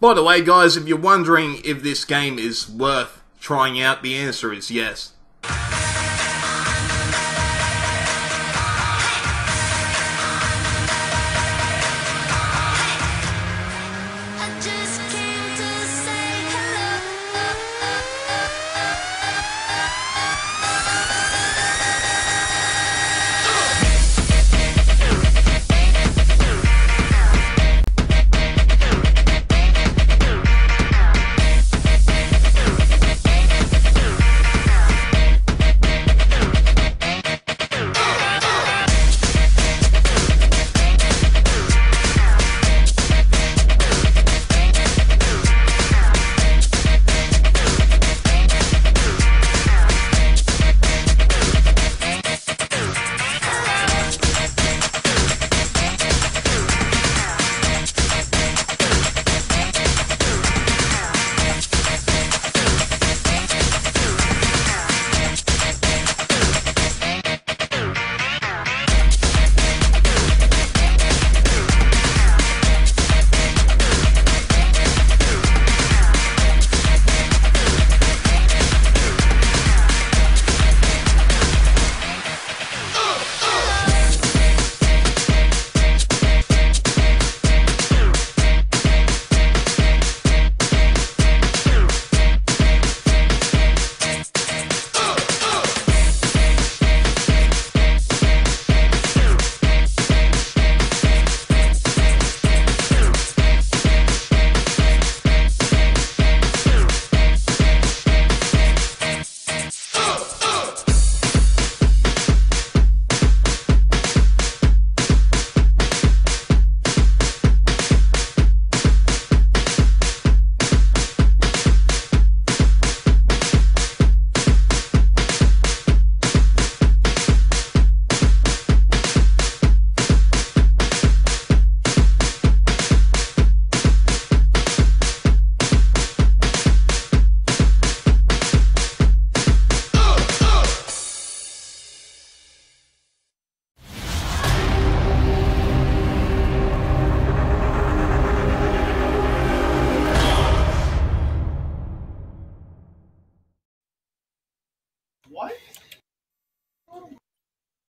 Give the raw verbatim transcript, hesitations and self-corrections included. By the way, guys, if you're wondering if this game is worth trying out, the answer is yes.